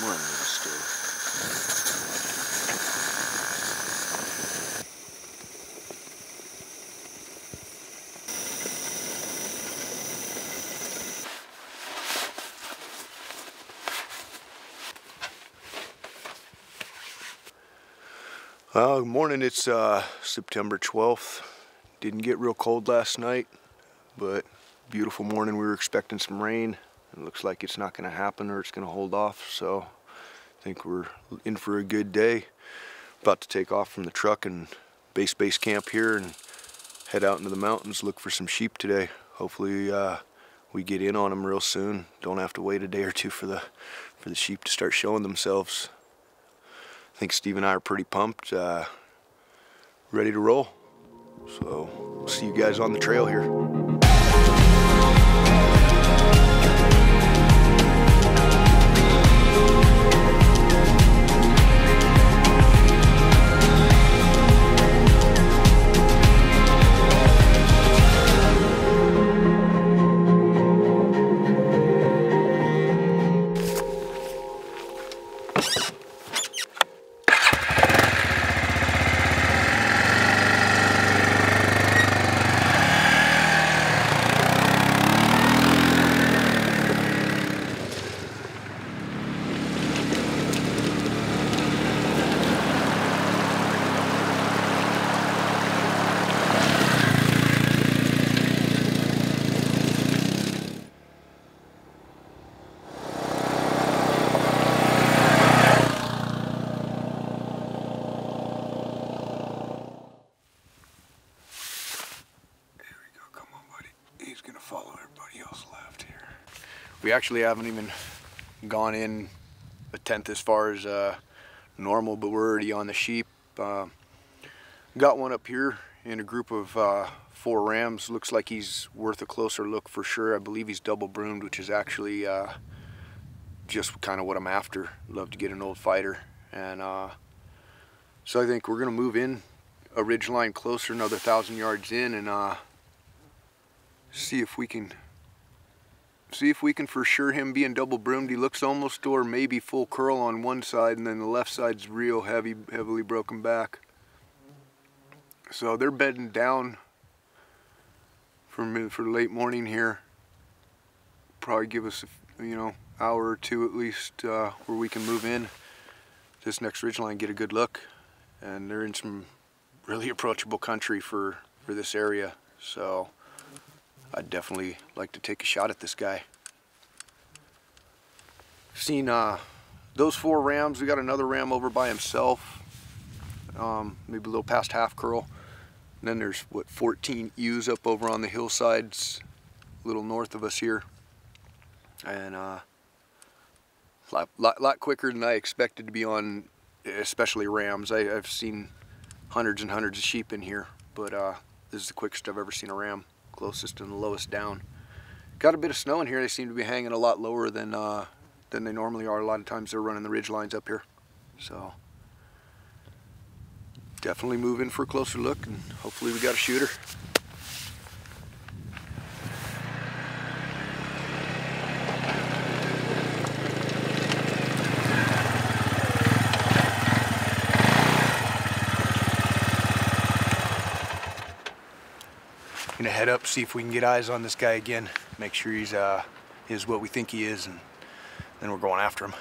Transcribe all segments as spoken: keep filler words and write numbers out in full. someone needs to. Well, good morning. It's uh, September twelfth. Didn't get real cold last night, but beautiful morning. We were expecting some rain. It looks like it's not gonna happen, or it's gonna hold off, so I think we're in for a good day. About to take off from the truck and base base camp here and head out into the mountains, look for some sheep today. Hopefully uh, we get in on them real soon. Don't have to wait a day or two for the, for the sheep to start showing themselves. I think Steve and I are pretty pumped, uh, ready to roll. So see you guys on the trail here. We actually haven't even gone in a tenth as far as uh, normal, but we're already on the sheep. Uh, got one up here in a group of uh, four rams. Looks like he's worth a closer look for sure. I believe he's double broomed, which is actually uh, just kind of what I'm after. Love to get an old fighter. And uh, so I think we're gonna move in a ridge line closer, another thousand yards in, and uh, see if we can See if we can for sure him being double broomed. He looks almost or maybe full curl on one side, and then the left side's real heavy, heavily broken back. So they're bedding down for, for late morning here. Probably give us, you know, hour or two at least uh, where we can move in this next ridgeline, get a good look. And they're in some really approachable country for, for this area. So I'd definitely like to take a shot at this guy. Seen uh, those four rams. We got another ram over by himself, um, maybe a little past half curl. And then there's, what, fourteen ewes up over on the hillsides, a little north of us here. And uh, a lot, lot, lot quicker than I expected to be on, especially rams. I, I've seen hundreds and hundreds of sheep in here, but uh, this is the quickest I've ever seen a ram. Closest and the lowest down. Got a bit of snow in here. They seem to be hanging a lot lower than uh, than they normally are. A lot of times they're running the ridge lines up here. So definitely move in for a closer look, and hopefully we got a shooter. Gonna head up, see if we can get eyes on this guy again, make sure he's uh, is what we think he is, and then we're going after him.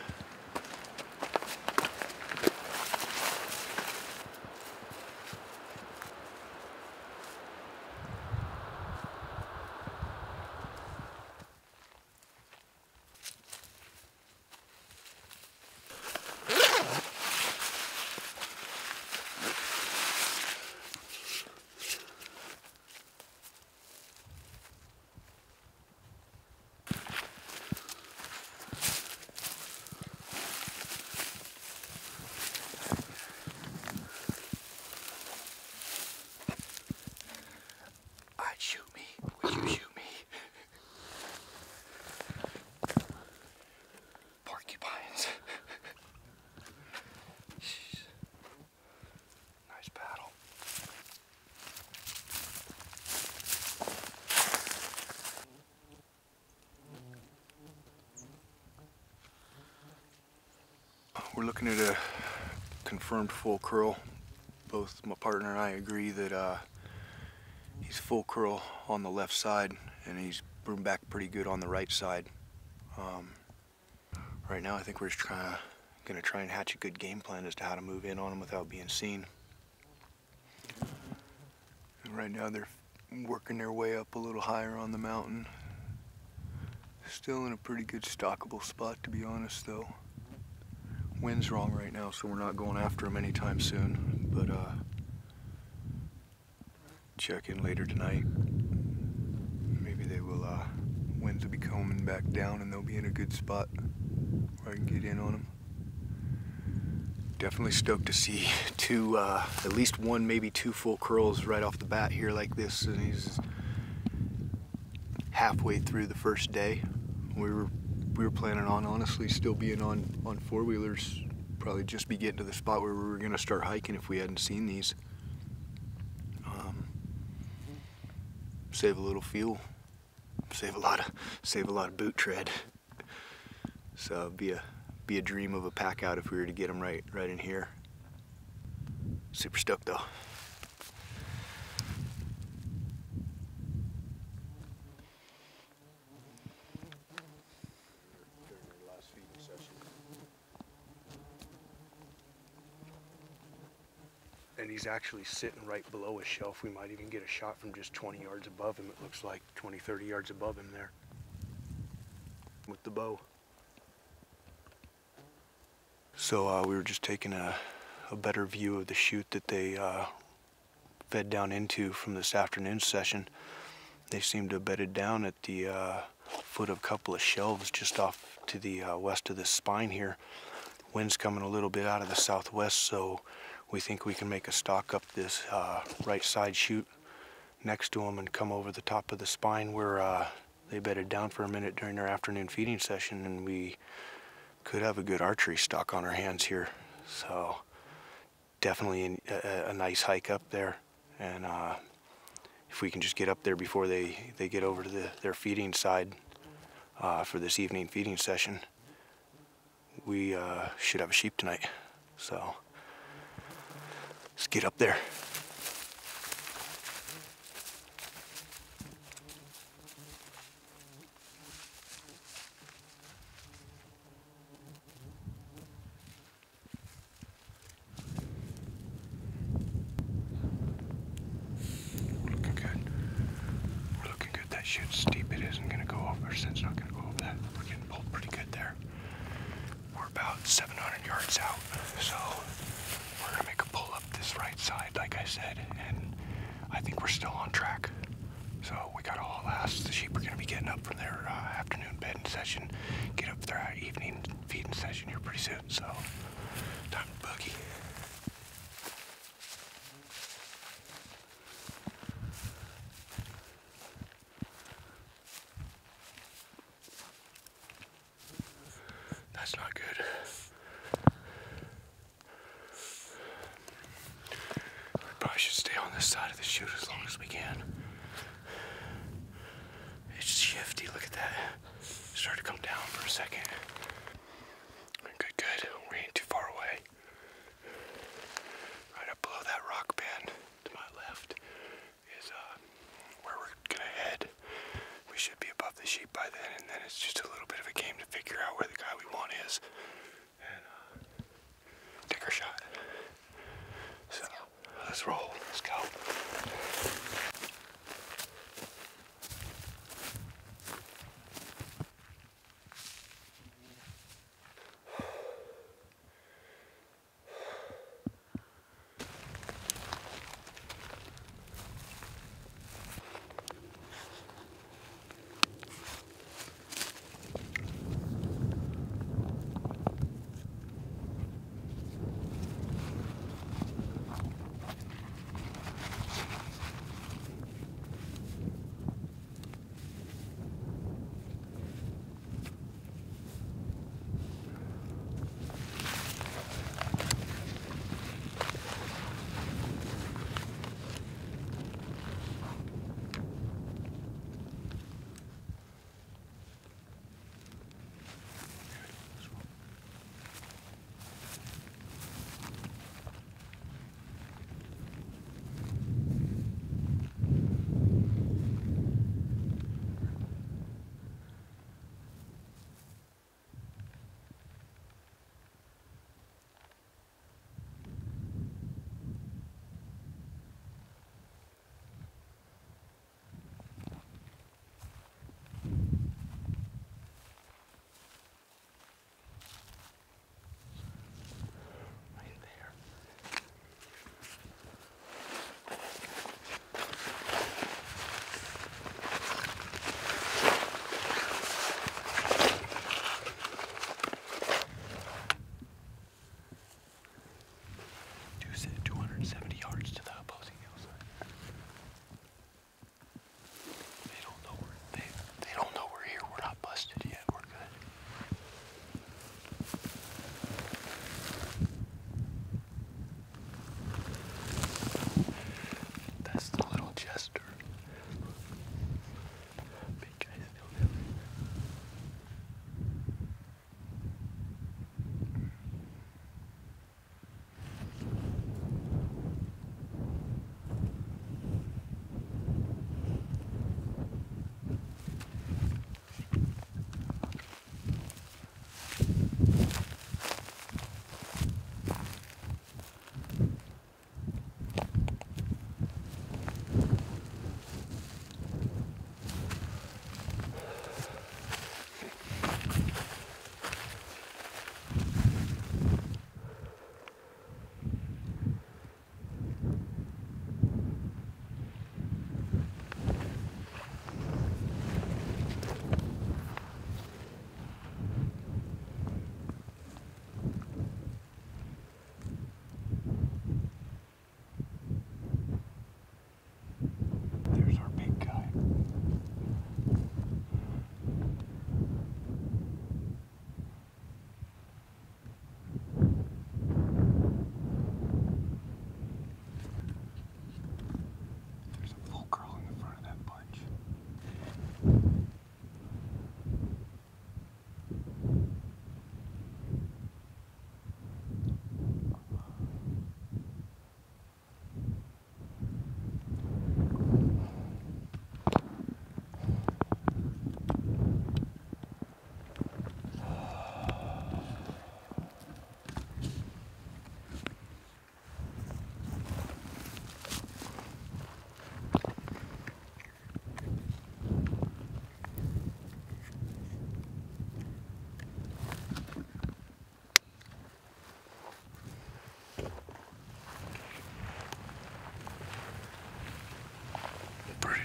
We're looking at a confirmed full curl. Both my partner and I agree that uh, he's full curl on the left side and he's broom back pretty good on the right side. Um, right now I think we're just trying to gonna try and hatch a good game plan as to how to move in on them without being seen. And right now they're working their way up a little higher on the mountain. Still in a pretty good stockable spot, to be honest, though. Wind's wrong right now, so we're not going after them anytime soon, but uh, check in later tonight. Maybe they will, uh, winds will be coming back down and they'll be in a good spot where I can get in on them. Definitely stoked to see two, uh, at least one, maybe two full curls right off the bat here like this. And he's halfway through the first day. We were we were planning on honestly still being on on four wheelers, probably just be getting to the spot where we were gonna start hiking if we hadn't seen these. Um, save a little fuel, save a lot of save a lot of boot tread. So it'd be a be a dream of a pack out if we were to get them right right in here. Super stoked though. And he's actually sitting right below a shelf. We might even get a shot from just twenty yards above him. It looks like twenty, thirty yards above him there with the bow. So uh, we were just taking a, a better view of the chute that they uh, fed down into from this afternoon's session. They seemed to have bedded down at the uh, foot of a couple of shelves just off to the uh, west of this spine here. Wind's coming a little bit out of the southwest, so we think we can make a stalk up this uh, right side chute next to them and come over the top of the spine where uh, they bedded down for a minute during their afternoon feeding session, and we could have a good archery stock on our hands here. So definitely a, a nice hike up there, and uh, if we can just get up there before they, they get over to the, their feeding side uh, for this evening feeding session, we uh, should have a sheep tonight. So let's get up there. Shoot steep, it isn't gonna go over, since it's not gonna go over that. We're getting pulled pretty good there. We're about seven hundred yards out, so we're gonna make a pull up this right side, like I said, and I think we're still on track. So we gotta haul ass. The sheep are gonna be getting up from their uh, afternoon bedding session, get up their evening feeding session here pretty soon, so time to boogie. That's not good. We probably should stay on this side of the chute as long as we can. It's shifty, look at that. It started to come down for a second. Good, good, we ain't too far away. Right up below that rock band to my left is uh, where we're gonna head. We should be above the sheep by then, and then it's just a little bit of a game to figure out where the guy we want is, and uh, take our shot. So let's roll, let's go.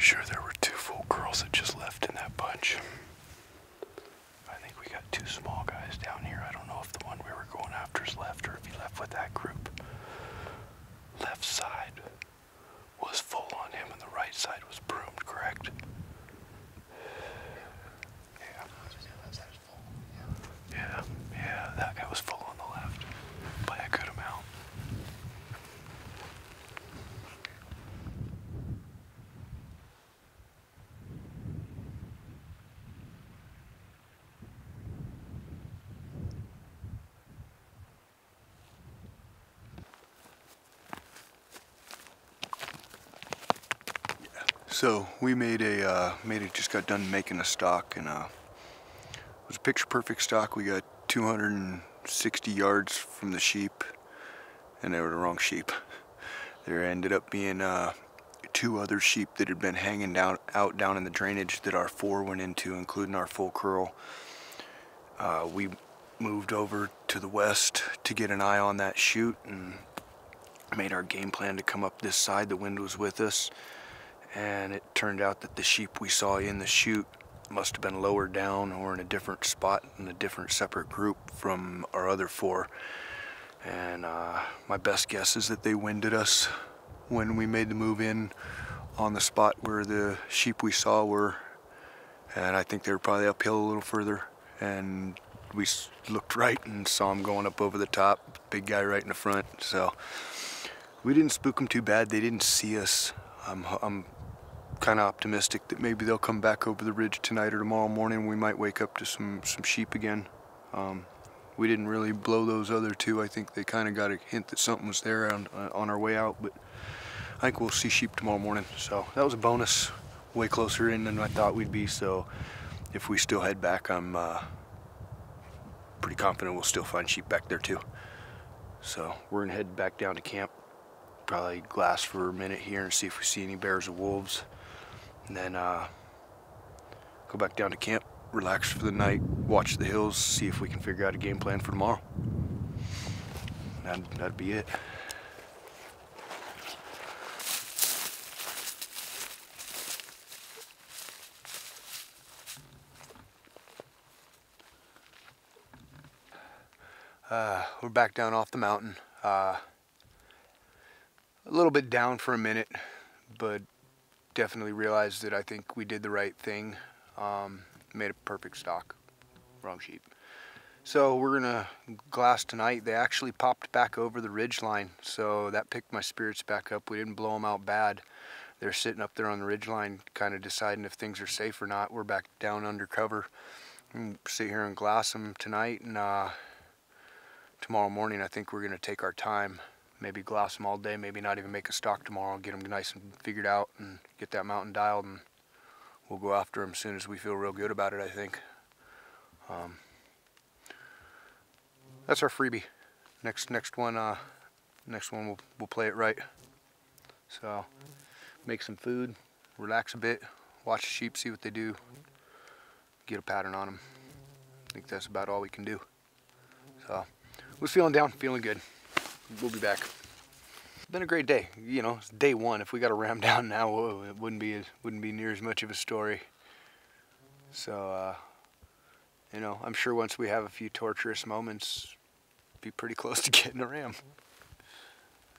sure there were two full girls that just left in that bunch. I think we got two small guys down here. I don't know if the one we were going after's left or if he left with that group. Left side was full on him and the right side was broomed, correct? Yeah. Yeah, yeah, that guy was full on the left by a good amount. So we made a, uh, made it, just got done making a stock, and uh, it was a picture perfect stock. We got two hundred sixty yards from the sheep, and they were the wrong sheep. There ended up being uh, two other sheep that had been hanging down out down in the drainage that our four went into, including our full curl. Uh, we moved over to the west to get an eye on that chute and made our game plan to come up this side. The wind was with us. And it turned out that the sheep we saw in the chute must have been lower down or in a different spot in a different separate group from our other four. And uh, my best guess is that they winded us when we made the move in on the spot where the sheep we saw were. And I think they were probably uphill a little further. And we looked right and saw them going up over the top, big guy right in the front. So we didn't spook them too bad. They didn't see us. I'm, I'm kind of optimistic that maybe they'll come back over the ridge tonight or tomorrow morning. We might wake up to some, some sheep again. Um, we didn't really blow those other two. I think they kind of got a hint that something was there on, uh, on our way out, but I think we'll see sheep tomorrow morning. So that was a bonus, way closer in than I thought we'd be. So if we still head back, I'm uh, pretty confident we'll still find sheep back there too. So we're gonna head back down to camp. Probably glass for a minute here and see if we see any bears or wolves, and then uh, go back down to camp, relax for the night, watch the hills, see if we can figure out a game plan for tomorrow. That'd, that'd be it. Uh, we're back down off the mountain. Uh, A little bit down for a minute, but definitely realized that I think we did the right thing. Um, made a perfect stock, wrong sheep. So we're gonna glass tonight. They actually popped back over the ridge line, so that picked my spirits back up. We didn't blow them out bad. They're sitting up there on the ridge line, kind of deciding if things are safe or not. We're back down under cover. We'll sit here and glass them tonight, and uh, tomorrow morning I think we're gonna take our time. Maybe glass them all day, maybe not even make a stock tomorrow, get them nice and figured out and get that mountain dialed, and we'll go after them as soon as we feel real good about it, I think. Um, that's our freebie. Next next one, uh, next one we'll, we'll play it right. So make some food, relax a bit, watch the sheep, see what they do, get a pattern on them. I think that's about all we can do. So we're feeling down, feeling good. We'll be back. It's been a great day. You know, it's day one. If we got to ram down now, it wouldn't be it wouldn't be near as much of a story. So, uh, you know, I'm sure once we have a few torturous moments, be pretty close to getting a ram.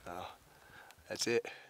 So, that's it.